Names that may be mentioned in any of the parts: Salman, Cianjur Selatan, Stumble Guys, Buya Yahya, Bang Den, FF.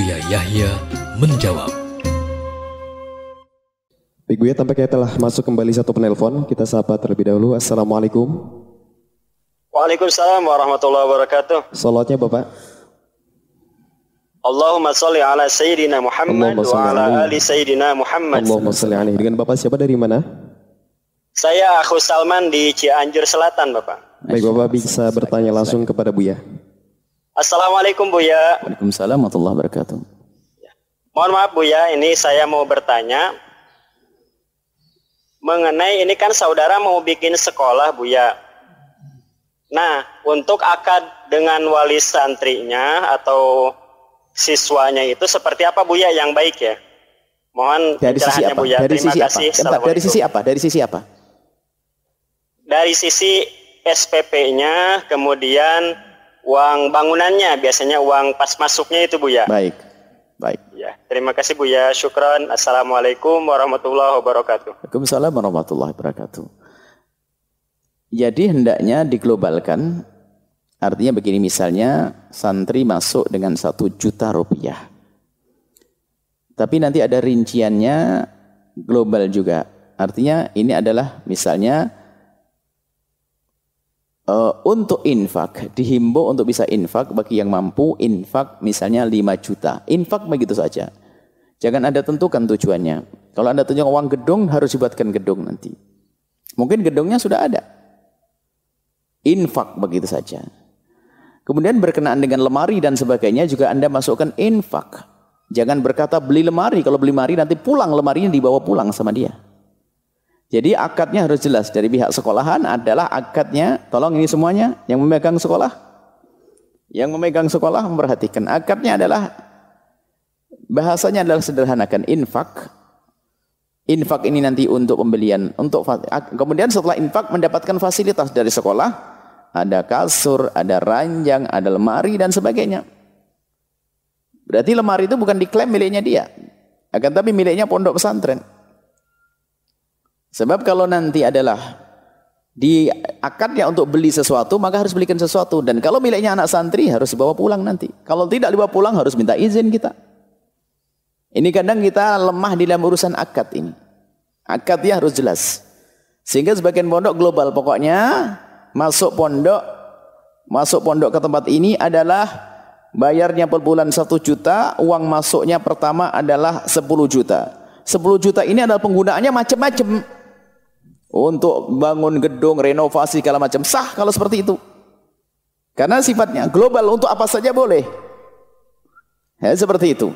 Buya Yahya menjawab. Baik Buya, tampaknya telah masuk kembali satu penelpon. Kita sapa terlebih dahulu. Assalamualaikum. Waalaikumsalam warahmatullahi wabarakatuh. Salawatnya Bapak. Allahumma sholli ala sayyidina Muhammad wa ala ali sayyidina Muhammad. Allahumma sholli alaihi. Dengan Bapak siapa, dari mana? Saya Akhu Salman di Cianjur Selatan, Bapak. Baik Bapak, bisa bertanya langsung kepada Buya. Assalamualaikum Buya. Waalaikumsalam warahmatullahi wabarakatuh. Mohon maaf Buya, ini saya mau bertanya mengenai ini, kan saudara mau bikin sekolah Buya. Nah, untuk akad dengan wali santrinya atau siswanya itu seperti apa Buya yang baik ya? Mohon pencerahannya Buya. Dari sisi apa? Dari sisi SPP-nya, kemudian uang bangunannya, biasanya uang pas masuknya itu Buya. Baik, baik. Ya, terima kasih Buya. Syukran. Assalamualaikum warahmatullahi wabarakatuh. Waalaikumsalam warahmatullahi wabarakatuh. Jadi hendaknya diglobalkan, artinya begini, misalnya santri masuk dengan 1 juta rupiah. Tapi nanti ada rinciannya global juga. Artinya ini adalah misalnya untuk infak, dihimbau untuk bisa infak bagi yang mampu, infak misalnya 5 juta. Infak begitu saja. Jangan Anda tentukan tujuannya. Kalau Anda tunjuk uang gedung, harus dibuatkan gedung nanti. Mungkin gedungnya sudah ada. Infak begitu saja. Kemudian berkenaan dengan lemari dan sebagainya juga Anda masukkan infak. Jangan berkata beli lemari, kalau beli lemari nanti pulang lemarinya dibawa pulang sama dia. Jadi akadnya harus jelas dari pihak sekolahan adalah akadnya. Tolong ini semuanya yang memegang sekolah, memperhatikan akadnya adalah bahasanya adalah sederhanakan infak. Infak ini nanti untuk pembelian, untuk kemudian setelah infak mendapatkan fasilitas dari sekolah, ada kasur, ada ranjang, ada lemari dan sebagainya. Berarti lemari itu bukan diklaim miliknya dia, akan tapi miliknya pondok pesantren. Sebab kalau nanti adalah di akadnya untuk beli sesuatu, maka harus belikan sesuatu, dan kalau miliknya anak santri harus dibawa pulang nanti. Kalau tidak dibawa pulang harus minta izin kita. Ini kadang kita lemah di dalam urusan akad ini. Akadnya harus jelas. Sehingga sebagian pondok global, pokoknya masuk pondok ke tempat ini adalah bayarnya per bulan 1 juta, uang masuknya pertama adalah 10 juta. 10 juta ini adalah penggunaannya macam-macam. Untuk bangun gedung, renovasi, segala macam. Sah kalau seperti itu. Karena sifatnya global, untuk apa saja boleh. Ya, seperti itu.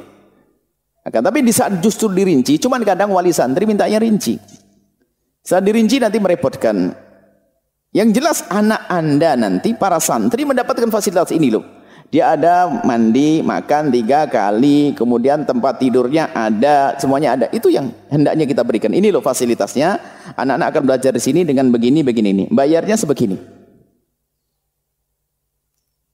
Akan tapi di saat justru dirinci, cuman kadang wali santri mintanya rinci. Saat dirinci nanti merepotkan. Yang jelas anak Anda nanti para santri mendapatkan fasilitas ini loh. Dia ada mandi, makan 3 kali, kemudian tempat tidurnya ada, semuanya ada. Itu yang hendaknya kita berikan. Ini loh fasilitasnya. Anak-anak akan belajar di sini dengan begini ini. Bayarnya sebegini.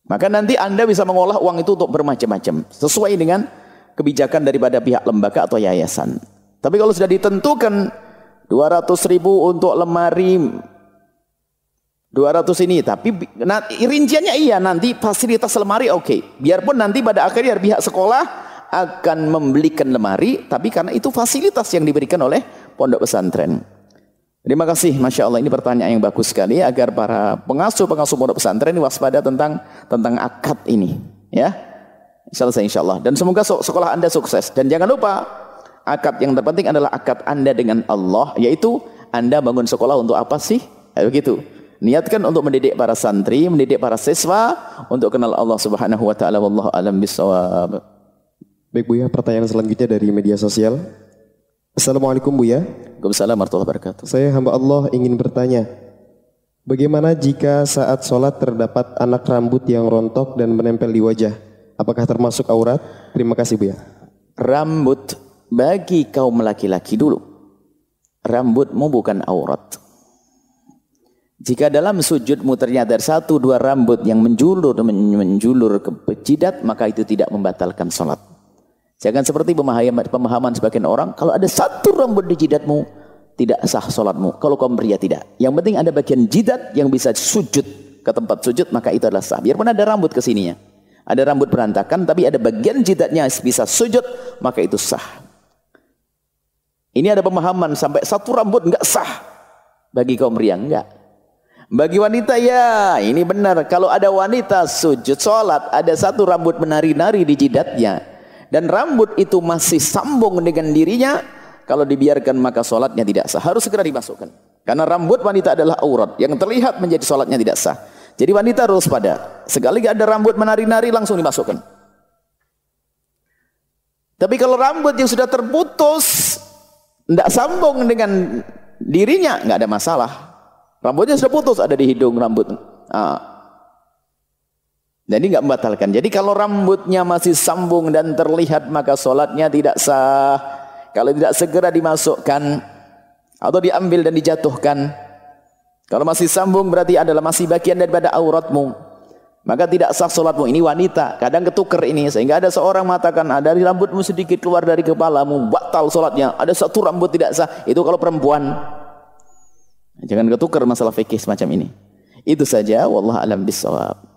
Maka nanti Anda bisa mengolah uang itu untuk bermacam-macam sesuai dengan kebijakan daripada pihak lembaga atau yayasan. Tapi kalau sudah ditentukan 200.000 untuk lemari, 200 ini, tapi rinciannya iya nanti fasilitas lemari oke. Biarpun nanti pada akhirnya pihak sekolah akan membelikan lemari, tapi karena itu fasilitas yang diberikan oleh pondok pesantren. Terima kasih, Masya Allah, ini pertanyaan yang bagus sekali agar para pengasuh pondok pesantren waspada tentang akad ini, ya. Insya Allah. Dan semoga sekolah Anda sukses. Dan jangan lupa, akad yang terpenting adalah akad Anda dengan Allah. Yaitu Anda bangun sekolah untuk apa sih? Begitu. Niatkan untuk mendidik para santri, mendidik para siswa untuk kenal Allah Subhanahu wa taala. Wallahu a'lam bishawab. Baik Buya, pertanyaan selanjutnya dari media sosial. Assalamualaikum Buya. Waalaikumsalam warahmatullahi wabarakatuh. Saya hamba Allah ingin bertanya, bagaimana jika saat sholat terdapat anak rambut yang rontok dan menempel di wajah? Apakah termasuk aurat? Terima kasih Buya. Rambut bagi kaum laki-laki dulu. Rambutmu bukan aurat. Jika dalam sujudmu ternyata 1-2 rambut yang menjulur ke jidat, maka itu tidak membatalkan sholat. Jangan seperti pemahaman sebagian orang, kalau ada 1 rambut di jidatmu, tidak sah sholatmu. Kalau kaum pria tidak. Yang penting ada bagian jidat yang bisa sujud ke tempat sujud, maka itu adalah sah. Biarpun ada rambut ke sininya. ada rambut berantakan tapi ada bagian jidatnya bisa sujud, maka itu sah. Ini ada pemahaman sampai satu rambut enggak sah bagi kaum ria, enggak. Bagi wanita ya ini benar, kalau ada wanita sujud sholat ada satu rambut menari-nari di jidatnya dan rambut itu masih sambung dengan dirinya, kalau dibiarkan maka sholatnya tidak sah, harus segera dimasukkan karena rambut wanita adalah aurat yang terlihat, menjadi sholatnya tidak sah. Jadi wanita harus pada sekali ada rambut menari-nari langsung dimasukkan. Tapi kalau rambut yang sudah terputus tidak sambung dengan dirinya, nggak ada masalah. Rambutnya sudah putus, ada di hidung rambut. Jadi nggak membatalkan. Jadi kalau rambutnya masih sambung dan terlihat maka sholatnya tidak sah. Kalau tidak segera dimasukkan atau diambil dan dijatuhkan. Kalau masih sambung berarti adalah masih bagian daripada auratmu. Maka tidak sah sholatmu. Ini wanita, kadang ketuker ini, sehingga ada seorang mengatakan dari rambutmu sedikit keluar dari kepalamu batal sholatnya, ada satu rambut tidak sah. Itu kalau perempuan. Jangan ketuker masalah fikih semacam ini. Itu saja, wallahu a'lam bishawab.